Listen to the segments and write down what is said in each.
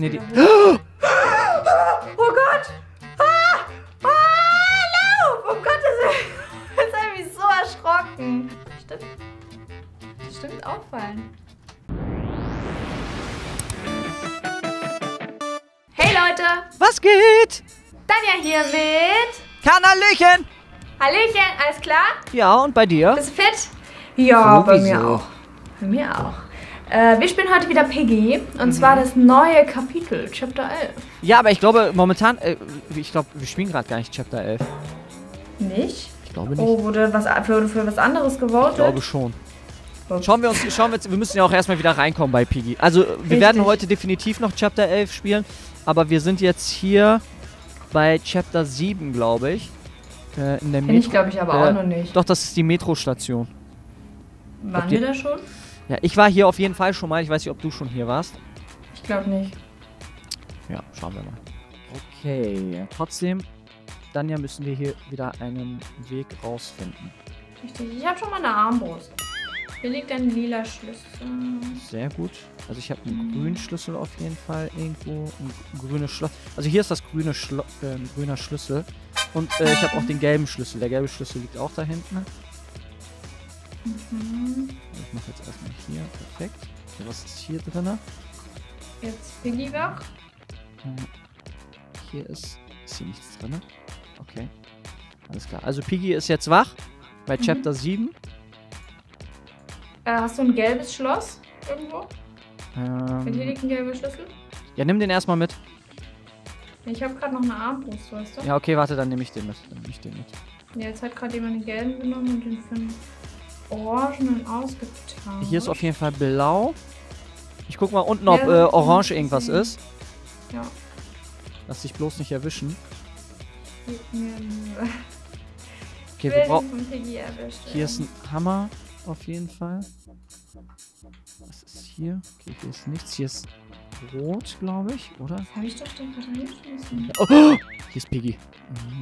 Nee, die... Oh Gott! Ah! Ah! Lauf! Um Gottes Willen! Jetzt habe ich mich so erschrocken. Stimmt. Stimmt, auffallen. Hey Leute! Was geht? Dania hier mit... Kanal Löchen! Hallöchen, alles klar? Ja, und bei dir? Bist du fit? Ja, bei mir auch. Bei mir auch. Wir spielen heute wieder Piggy und zwar das neue Kapitel, Chapter 11. Ja, aber ich glaube momentan, wir spielen gerade gar nicht Chapter 11. Nicht? Ich glaube nicht. Oh, wurde was für was anderes gewotet? Ich glaube schon. Okay. Schauen wir jetzt, wir müssen ja auch erstmal wieder reinkommen bei Piggy. Also wir werden heute definitiv noch Chapter 11 spielen, aber wir sind jetzt hier bei Chapter 7, glaube ich. In der Metro. Ich glaube ich aber auch noch nicht. Doch, das ist die Metrostation. Waren wir da schon? Ja, ich war hier auf jeden Fall schon mal. Ich weiß nicht, ob du schon hier warst. Ich glaube nicht. Ja, schauen wir mal. Okay, trotzdem, Dania, müssen wir hier wieder einen Weg rausfinden. Richtig, ich habe schon mal eine Armbrust. Hier liegt ein lila Schlüssel. Sehr gut. Also ich habe einen grünen Schlüssel auf jeden Fall irgendwo. Ein grünes Schloss. Also hier ist das grüne grüner Schlüssel. Und ich habe auch den gelben Schlüssel. Der gelbe Schlüssel liegt auch da hinten. Ich mache jetzt erstmal hier, perfekt. Was ist hier drin? Jetzt Piggy wach. Hier ist hier nichts drin. Okay, alles klar. Also Piggy ist jetzt wach bei Chapter 7. Hast du ein gelbes Schloss irgendwo? Mit hier liegt ein gelber Schlüssel? Ja, nimm den erstmal mit. Ich habe gerade noch eine Armbrust, weißt du? Ja, okay, warte, dann nehme ich den mit. Ja, jetzt hat gerade jemand den gelben genommen und den fünf. Orangen ausgetauscht. Hier ist auf jeden Fall blau. Ich guck mal unten, ob orange irgendwas ist. Ja. Lass dich bloß nicht erwischen. Okay, wir brauchen... Hier ist ein Hammer auf jeden Fall. Was ist hier? Okay, hier ist nichts. Hier ist rot, glaube ich, oder? Das habe ich doch gerade reingeschmissen. Oh, hier ist Piggy.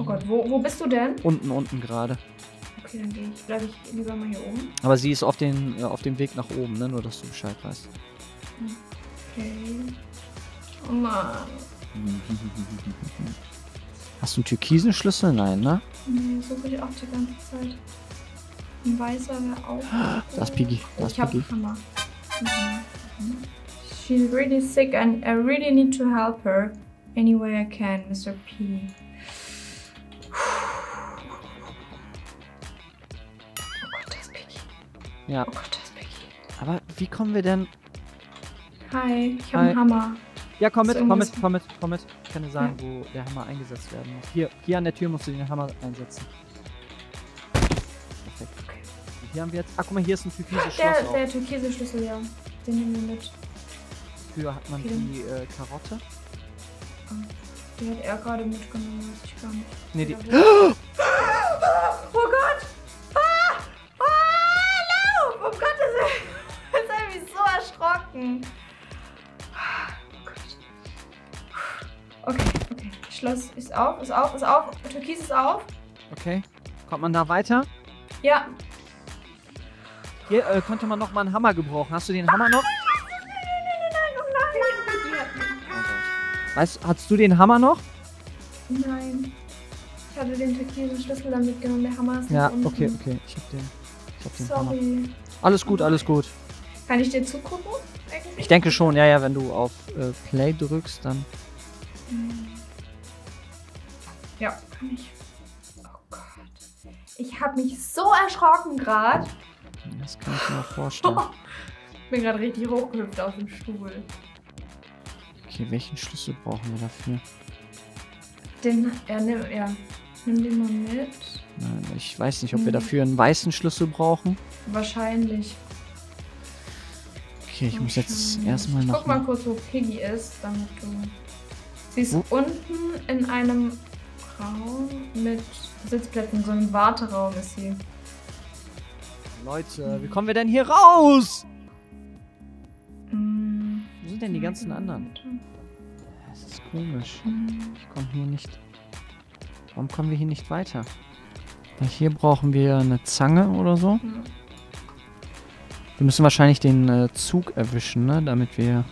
Oh Gott, wo bist du denn? Unten gerade. Okay, dann bleib ich lieber mal hier oben. Aber sie ist auf dem Weg nach oben, ne? Nur, dass du Bescheid weißt. Okay. Oh Mann. Hast du einen türkisen Schlüssel? Nein, ne? Nee, so bin ich auch die ganze Zeit. Ein weißer wäre auch... Da ist Piggy. Ich hab einen Hammer. She's really sick and I really need to help her. Any way I can, Mr. P. Ja. Oh Gott, das ist Piggy. Aber wie kommen wir denn... Hi, ich habe einen Hammer. Ja, komm mit. Ich kann dir sagen, wo der Hammer eingesetzt werden muss. Hier an der Tür musst du den Hammer einsetzen. Perfekt. Okay. Und hier haben wir jetzt... Ah, guck mal, hier ist ein türkises Schloss. Der türkise Schlüssel, ja. Den nehmen wir mit. Früher hat man die Karotte. Oh, die hat er gerade mitgenommen, weiß ich gar nicht. Nee, die... Oh Gott! Okay. Schloss ist auf. Türkis ist auf. Okay. Kommt man da weiter? Ja. Hier könnte man noch mal einen Hammer gebrauchen. Hast du den Hammer noch? Nein. Hast du den Hammer noch? Nein. Ich hatte den türkisen Schlüssel dann mitgenommen. Der Hammer ist nicht unten. Okay. Ich hab den Hammer. Alles gut. Kann ich dir zugucken? Eigentlich? Ich denke schon, ja, wenn du auf Play drückst, dann... Ja, kann ich. Oh Gott. Ich habe mich so erschrocken gerade. Das kann ich mir vorstellen. Ich bin gerade richtig hochgehüpft auf dem Stuhl. Okay, welchen Schlüssel brauchen wir dafür? Nimm den mal mit. Nein, ich weiß nicht, ob wir dafür einen weißen Schlüssel brauchen. Wahrscheinlich. Okay, ich muss jetzt erstmal nach... Guck mal kurz, wo Piggy ist, damit du... Sie ist unten in einem Raum mit Sitzplätzen, so einem Warteraum ist sie. Leute, wie kommen wir denn hier raus? Wo sind denn die ganzen anderen? Das ist komisch. Ich komme hier nicht... Warum kommen wir hier nicht weiter? Weil hier brauchen wir eine Zange oder so. Wir müssen wahrscheinlich den Zug erwischen, ne? Damit wir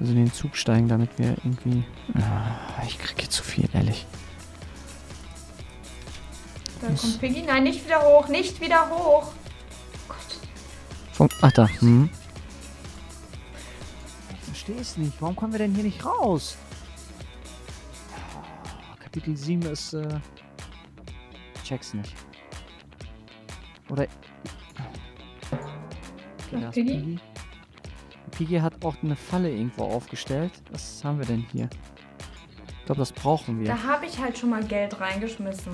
Also in den Zug steigen, damit wir irgendwie... Ich kriege jetzt zu viel, ehrlich. Da kommt Piggy. Nein, nicht wieder hoch. Nicht wieder hoch. Oh Gott. Ach da. Hm. Ich verstehe es nicht. Warum kommen wir denn hier nicht raus? Kapitel 7 ist... Check's nicht. Oder... Okay, Piggy. Piggy hat auch eine Falle irgendwo aufgestellt. Was haben wir denn hier? Ich glaube, das brauchen wir. Da habe ich halt schon mal Geld reingeschmissen.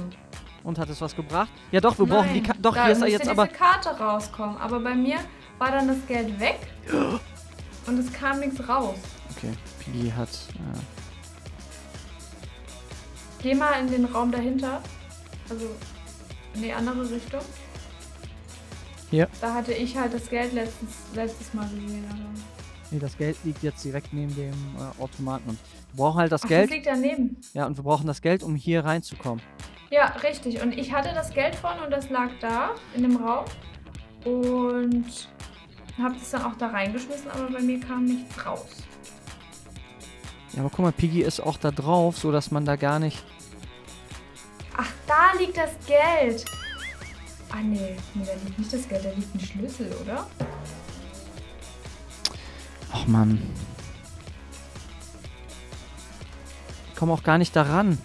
Und hat es was gebracht? Ja doch, wir brauchen die Karte. Doch, hier ist er jetzt aber... Da müsste diese Karte rauskommen. Aber bei mir war dann das Geld weg. Und es kam nichts raus. Okay, Piggy hat... Geh mal in den Raum dahinter. Also in die andere Richtung. Hier. Da hatte ich halt das Geld letztes Mal gesehen. Also. Nee, das Geld liegt jetzt direkt neben dem Automaten. Und wir brauchen halt das Geld. Das liegt daneben. Ja, und wir brauchen das Geld, um hier reinzukommen. Ja, richtig. Und ich hatte das Geld vorne und das lag da in dem Raum. Und habe es dann auch da reingeschmissen, aber bei mir kam nichts raus. Ja, aber guck mal, Piggy ist auch da drauf, sodass man da gar nicht... Ach, da liegt das Geld. Ah nee, da liegt nicht das Geld, da liegt ein Schlüssel, oder? Ach Mann. Ich komme auch gar nicht daran.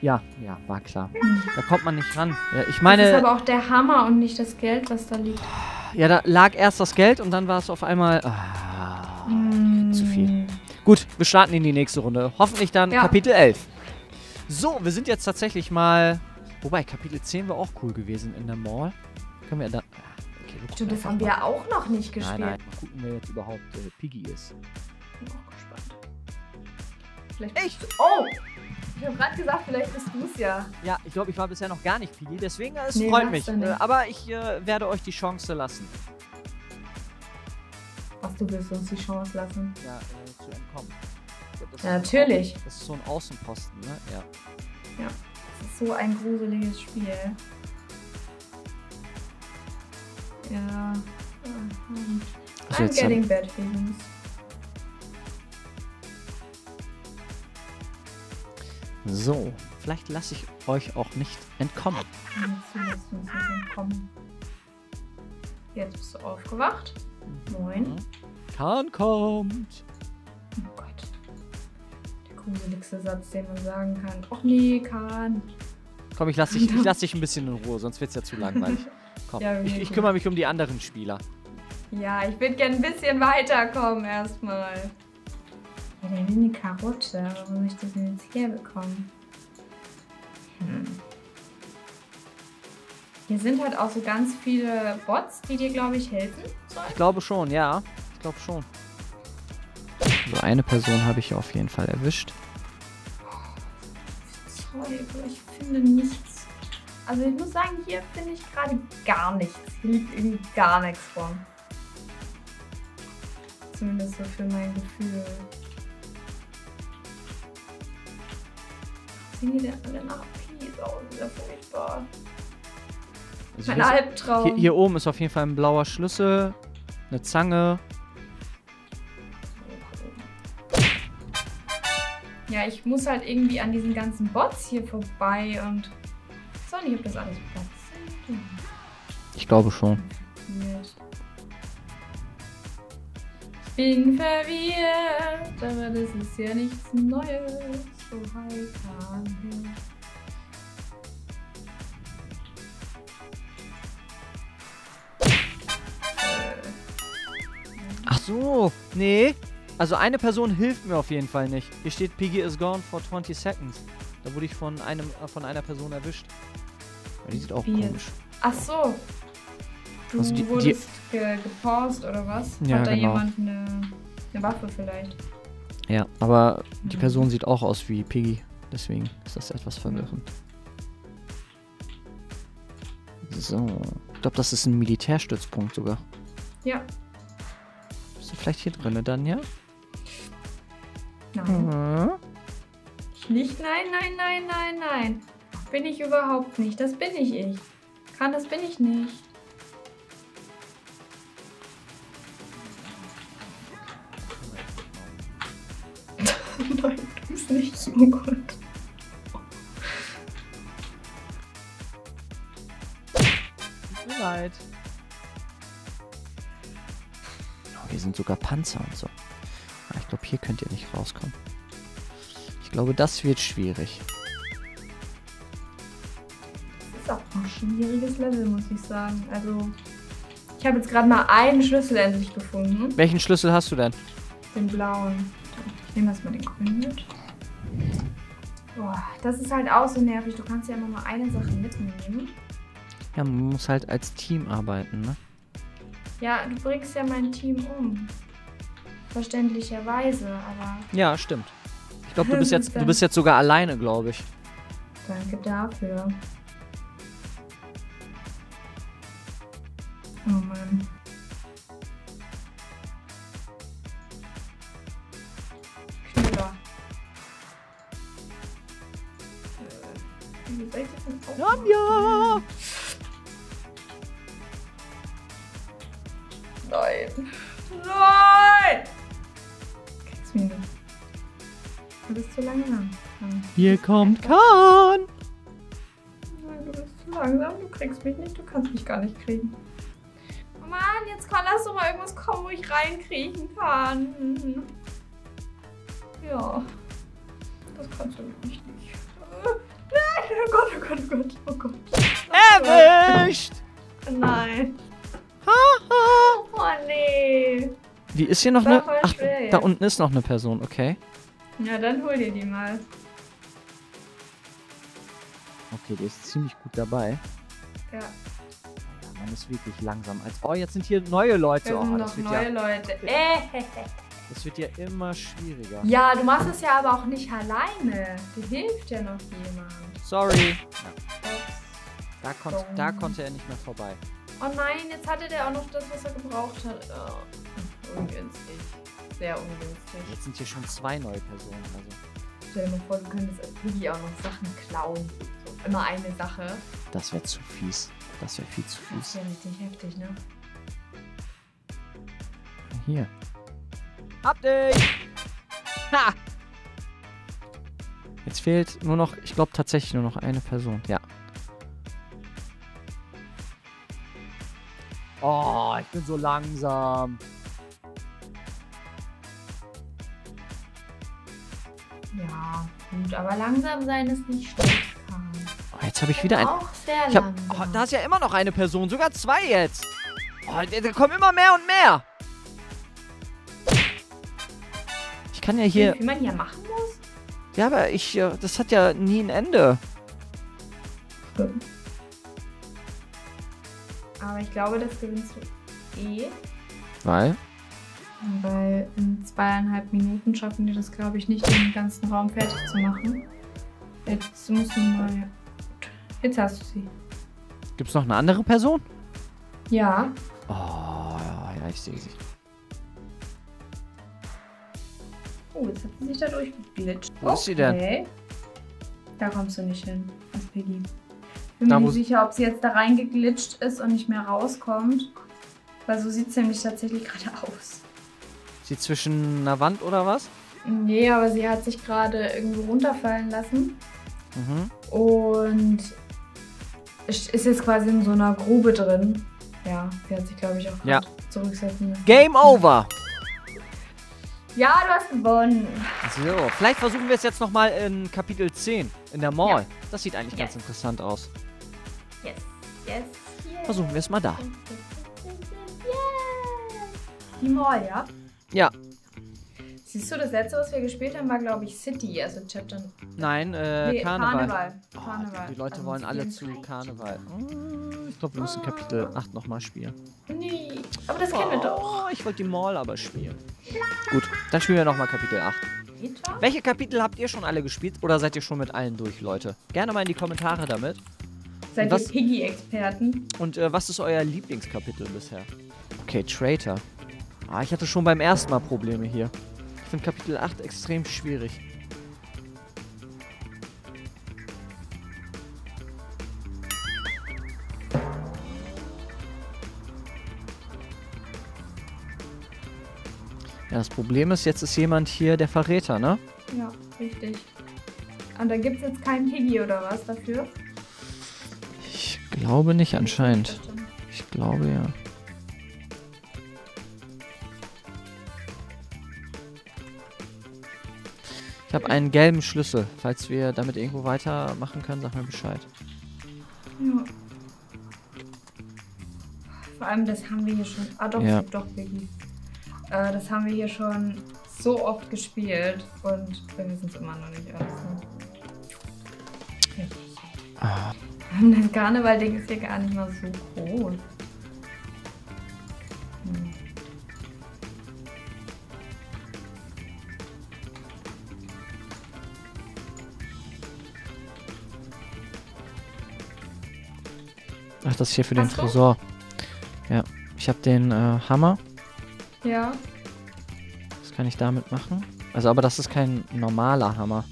Ja, war klar. Da kommt man nicht ran. Ja, ich meine, das ist aber auch der Hammer und nicht das Geld, was da liegt. Ja, da lag erst das Geld und dann war es auf einmal... Zu viel. Gut, wir starten in die nächste Runde. Hoffentlich dann Kapitel 11. So, wir sind jetzt tatsächlich mal... Wobei, Kapitel 10 war auch cool gewesen in der Mall. Können wir dann... Okay, das haben wir auch noch nicht gespielt. Nein, mal gucken, wer jetzt überhaupt Piggy ist. Ich bin auch gespannt. Vielleicht... Echt? Oh! Ich habe gerade gesagt, vielleicht bist du es ja. Ja, ich glaube, ich war bisher noch gar nicht Piggy, deswegen freut mich. Aber ich werde euch die Chance lassen. Was, du willst uns die Chance lassen? Ja, zu entkommen. Das natürlich. Das ist so ein Außenposten, ne? Ja. Das ist so ein gruseliges Spiel. Ja. Also I'm getting bad feelings. So, vielleicht lasse ich euch auch nicht entkommen. Jetzt bist du aufgewacht. Moin. Kaan kommt. Oh Gott. Der gruseligste Satz, den man sagen kann. Och nee, Kaan. Komm, ich lass dich ein bisschen in Ruhe, sonst wird's ja zu langweilig. Komm, ich kümmere mich um die anderen Spieler. Ja, ich würde gerne ein bisschen weiterkommen erstmal. Ja, der will eine Karotte. Wo soll ich das denn jetzt herbekommen? Hier sind halt auch so ganz viele Bots, die dir, glaube ich, helfen sollen. Ich glaube schon, ja. Ich glaube schon. So eine Person habe ich auf jeden Fall erwischt. Sorry, ich finde nichts. Also ich muss sagen, hier finde ich gerade gar nichts. Hier liegt irgendwie gar nichts vor. Zumindest so für mein Gefühl. Sehen die denn alle nach Peace aus? Das ist ja furchtbar. Also ein Albtraum. Hier oben ist auf jeden Fall ein blauer Schlüssel, eine Zange. Ja, ich muss halt irgendwie an diesen ganzen Bots hier vorbei und... Ich weiß auch nicht, ob das alles Bots sind. Ich glaube schon. Ich bin verwirrt, aber das ist ja nichts Neues. So heiter. Ach so, nee. Also eine Person hilft mir auf jeden Fall nicht. Hier steht, Piggy is gone for 20 seconds. Da wurde ich von einer Person erwischt. Die sieht auch komisch. Ach so. Du also wurdest gepaust oder was? Ja, hat da jemand eine Waffe vielleicht? Ja, aber die Person sieht auch aus wie Piggy. Deswegen ist das etwas verwirrend. So. Ich glaube, das ist ein Militärstützpunkt sogar. Ja. Bist du vielleicht hier drin, Dania? Nein. Nicht, nein. Bin ich überhaupt nicht. Das bin ich. Kann, das bin ich nicht. nein, du bist nicht so gut. Tut mir leid. Oh, hier sind sogar Panzer und so. Ich glaube, hier könnt ihr nicht rauskommen. Ich glaube, das wird schwierig. Das ist auch ein schwieriges Level, muss ich sagen. Also, ich habe jetzt gerade mal einen Schlüssel endlich gefunden. Welchen Schlüssel hast du denn? Den blauen. Ich nehme erstmal den grünen mit. Boah, das ist halt auch so nervig. Du kannst ja immer nur eine Sache mitnehmen. Ja, man muss halt als Team arbeiten, ne? Ja, du bringst ja mein Team um. Verständlicherweise, aber... Ja, stimmt. Ich glaube, du bist jetzt sogar alleine, glaube ich. Danke dafür. Oh Mann. Knüller. Wie soll ich das denn aufmachen? Dania! Nein. Nein! Kriegst du mir nicht. Du bist zu langsam. Hier kommt Kaan! Nein, du bist zu langsam. Du kriegst mich nicht. Du kannst mich gar nicht kriegen. Mann, jetzt kann das doch mal irgendwas kommen, wo ich reinkriechen kann. Ja. Das kannst du nicht. Nein, oh Gott, oh Gott, oh Gott, oh Gott. Erwischt! Nein. Haha. Oh nee. Wie ist hier noch eine? Ach, da unten ist noch eine Person, okay. Ja, dann hol dir die mal. Okay, der ist ziemlich gut dabei. Ja. Man ist wirklich langsam. Oh, jetzt sind hier neue Leute. Oh, das sind noch neue Leute. Das wird ja immer schwieriger. Ja, du machst es ja aber auch nicht alleine. Dir hilft ja noch jemand. Sorry. Da konnte er nicht mehr vorbei. Oh nein, jetzt hatte der auch noch das, was er gebraucht hat. Oh, ungünstig. Sehr ungünstig. Jetzt sind hier schon zwei neue Personen. Also. Stell dir mal vor, du könntest als Piggy auch noch Sachen klauen. So, immer eine Sache. Das wäre zu fies. Das wäre viel zu viel. Das wäre richtig heftig, ne? Hier. Hab dich! Ha! Jetzt fehlt nur noch, ich glaube tatsächlich nur noch eine Person. Ja. Oh, ich bin so langsam. Ja, gut, aber langsam sein ist nicht schlecht. Jetzt habe ich wieder einen. Oh, da ist ja immer noch eine Person, sogar zwei jetzt. Oh, da kommen immer mehr und mehr. Ich kann ja hier. Wie man hier machen muss? Ja, aber ich. Das hat ja nie ein Ende. Stimmt. Aber ich glaube, das gewinnst du eh. Weil? Weil in 2,5 Minuten schaffen die das, glaube ich, nicht, den ganzen Raum fertig zu machen. Jetzt musst du mal. Jetzt hast du sie. Gibt's noch eine andere Person? Ja. Oh, ja, ich sehe sie. Oh, jetzt hat sie sich da durchgeglitscht. Wo ist sie denn? Da kommst du nicht hin, als Piggy. Ich bin mir nicht sicher, ob sie jetzt da reingeglitscht ist und nicht mehr rauskommt. Weil so sieht sie nämlich tatsächlich gerade aus. Ist sie zwischen einer Wand oder was? Nee, aber sie hat sich gerade irgendwo runterfallen lassen. Mhm. Und ist jetzt quasi in so einer Grube drin. Ja, sie hat sich, glaube ich, auch zurücksetzen lassen. Game over! Ja, du hast gewonnen. So, vielleicht versuchen wir es jetzt nochmal in Kapitel 10, in der Mall. Ja. Das sieht eigentlich ganz interessant aus. Yes, yes, yes. Versuchen wir es mal da. Die Mall, ja? Ja. Siehst du, das letzte, was wir gespielt haben, war, glaube ich, City, also Chapter... Nein, Karneval. Karneval. Die Leute wollen alle zu Karneval. Ich glaube, wir müssen Kapitel 8 nochmal spielen. Nee, aber das kennen wir doch. Ich wollte die Mall aber spielen. Gut, dann spielen wir nochmal Kapitel 8. Welche Kapitel habt ihr schon alle gespielt oder seid ihr schon mit allen durch, Leute? Gerne mal in die Kommentare damit. Seid ihr Piggy-Experten? Und was ist euer Lieblingskapitel bisher? Okay, Traitor. Ah, ich hatte schon beim ersten Mal Probleme hier. In Kapitel 8 extrem schwierig. Ja, das Problem ist, jetzt ist jemand hier der Verräter, ne? Ja, richtig. Und da gibt es jetzt keinen Piggy oder was dafür? Ich glaube nicht anscheinend. Ich glaube ja. Ich habe einen gelben Schlüssel. Falls wir damit irgendwo weitermachen können, sag mir Bescheid. Ja. Vor allem, das haben wir hier schon... Ah doch, ja. Doch, Piggy. Das haben wir hier schon so oft gespielt und wir wissen es immer noch nicht. Also. Ah. Das Karneval-Ding ist hier gar nicht mal so groß. Hm. Ach, das ist hier für den Tresor. Ja, ich habe den Hammer. Ja. Was kann ich damit machen? Also, aber das ist kein normaler Hammer.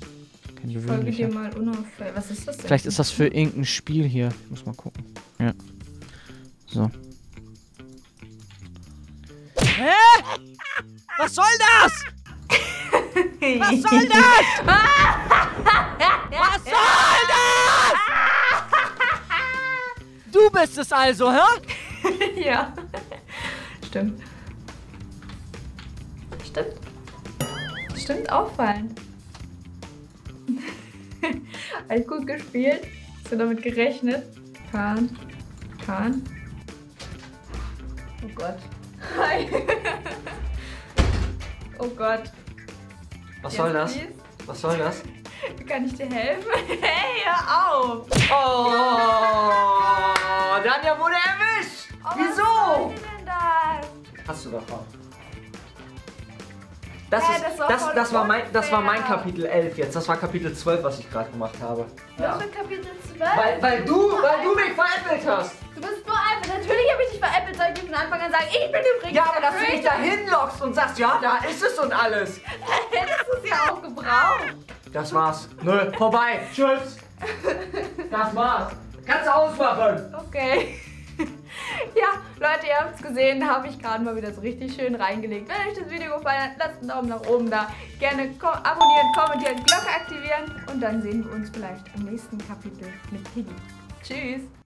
Kein gewöhnlicher. Folge dir mal unauffällig. Was ist das denn? Vielleicht ist das für irgendein Spiel hier. Ich muss mal gucken. Ja. So. Hä? Was soll das? Was soll das? Was soll das? Du bist es also, hä? Ja. Stimmt. Stimmt. Stimmt, auffallend. Alles gut gespielt. Hast du damit gerechnet? Kaan. Kaan. Oh Gott. Hi. Oh Gott. Was soll das? Was soll das? Kann ich dir helfen? Hey, hör auf! Oh! Dania wurde erwischt! Oh, wieso? Was soll denn das? Hast du davon? Das war mein Kapitel 11 jetzt. Das war Kapitel 12, was ich gerade gemacht habe. Ja. Was für Kapitel 12? Weil du mich veräppelt hast. Du bist veräppelt. Natürlich habe ich dich veräppelt, soll ich dir von Anfang an sagen, ich bin übrigens. Ja, aber dass du mich da hinlockst und sagst, ja, da ist es und alles. Hättest du es ja auch gebraucht. Das war's. Nö, vorbei. Tschüss. Das war's. Kannst du ausmachen. Okay. Ja, Leute, ihr habt es gesehen, habe ich gerade mal wieder so richtig schön reingelegt. Wenn euch das Video gefallen hat, lasst einen Daumen nach oben da. Gerne abonnieren, kommentieren, Glocke aktivieren. Und dann sehen wir uns vielleicht im nächsten Kapitel mit Piggy. Tschüss!